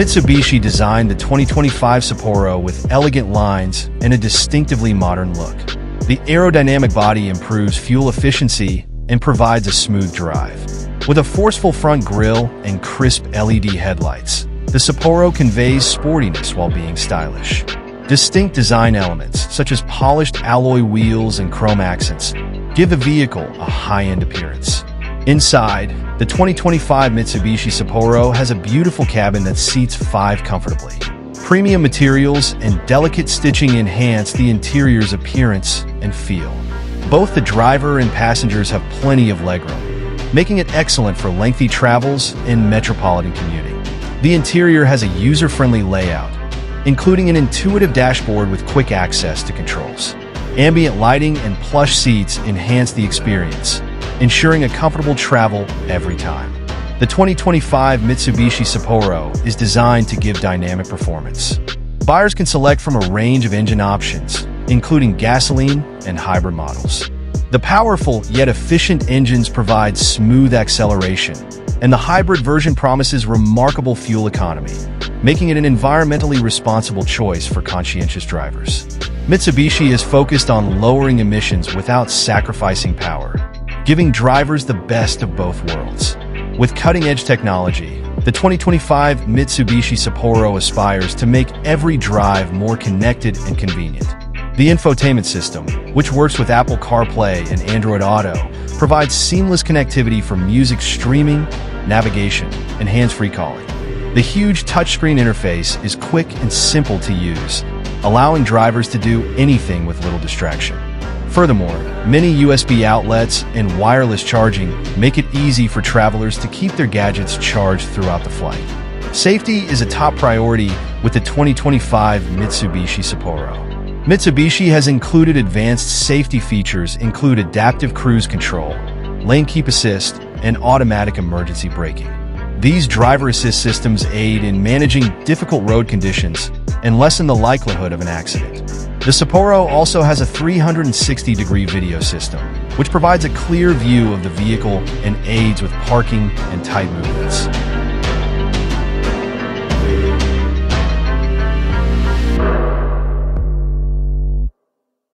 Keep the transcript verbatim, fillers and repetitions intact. Mitsubishi designed the twenty twenty-five Sapporo with elegant lines and a distinctively modern look. The aerodynamic body improves fuel efficiency and provides a smooth drive. With a forceful front grille and crisp L E D headlights, the Sapporo conveys sportiness while being stylish. Distinct design elements, such as polished alloy wheels and chrome accents, give the vehicle a high-end appearance. Inside, the twenty twenty-five Mitsubishi Sapporo has a beautiful cabin that seats five comfortably. Premium materials and delicate stitching enhance the interior's appearance and feel. Both the driver and passengers have plenty of legroom, making it excellent for lengthy travels and metropolitan commuting. The interior has a user-friendly layout, including an intuitive dashboard with quick access to controls. Ambient lighting and plush seats enhance the experience, ensuring a comfortable travel every time. The twenty twenty-five Mitsubishi Sapporo is designed to give dynamic performance. Buyers can select from a range of engine options, including gasoline and hybrid models. The powerful yet efficient engines provide smooth acceleration, and the hybrid version promises remarkable fuel economy, making it an environmentally responsible choice for conscientious drivers. Mitsubishi is focused on lowering emissions without sacrificing power, giving drivers the best of both worlds. With cutting-edge technology, the twenty twenty-five Mitsubishi Sapporo aspires to make every drive more connected and convenient. The infotainment system, which works with Apple CarPlay and Android Auto, provides seamless connectivity for music streaming, navigation, and hands-free calling. The huge touchscreen interface is quick and simple to use, allowing drivers to do anything with little distraction. Furthermore, many U S B outlets and wireless charging make it easy for travelers to keep their gadgets charged throughout the flight. Safety is a top priority with the twenty twenty-five Mitsubishi Sapporo. Mitsubishi has included advanced safety features include adaptive cruise control, lane keep assist, and automatic emergency braking. These driver assist systems aid in managing difficult road conditions and lessen the likelihood of an accident. The Sapporo also has a three hundred sixty degree video system, which provides a clear view of the vehicle and aids with parking and tight movements.